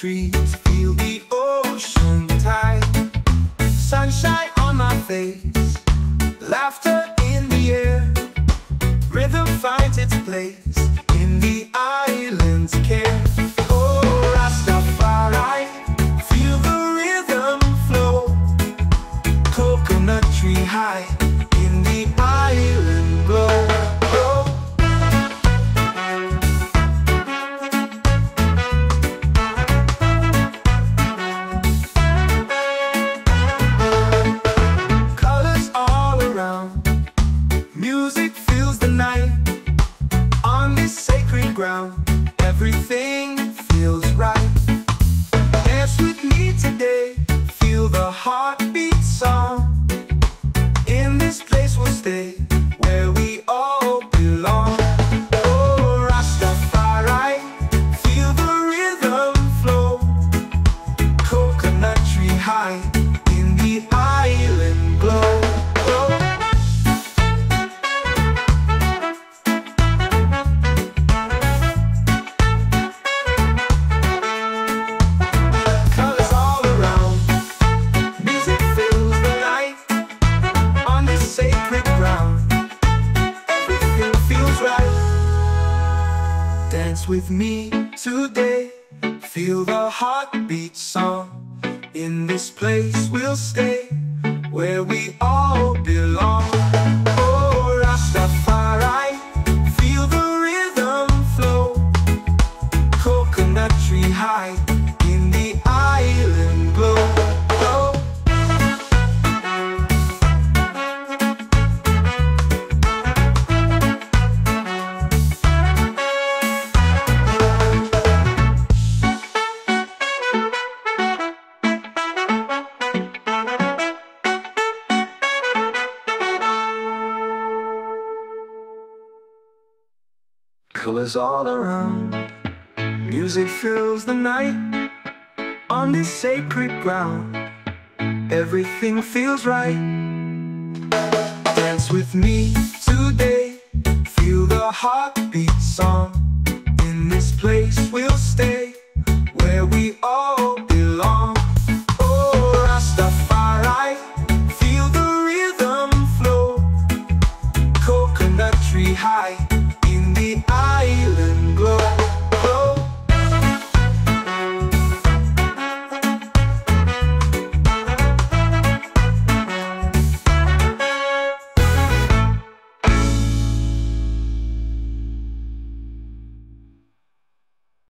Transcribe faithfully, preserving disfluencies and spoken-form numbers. trees, feel the ocean tide, sunshine on my face, laughter in the air, rhythm finds its place in the island's care. Oh, Rastafari, feel the rhythm flow, coconut tree high in the island glow. Music fills the night, on this sacred ground, everything feels right. Dance with me today, feel the heartbeat song. In this place we'll stay, where we all belong. Oh, Rastafari, feel the rhythm flow, coconut tree high, in the island glow. Sacred ground, everything feels right. Dance with me today, feel the heartbeat song. In this place we'll stay, where we all belong. Oh, Rastafari, feel the rhythm flow, coconut tree high, in the island glow. Colors all around, music fills the night, on this sacred ground, everything feels right. Dance with me today, feel the heartbeat song.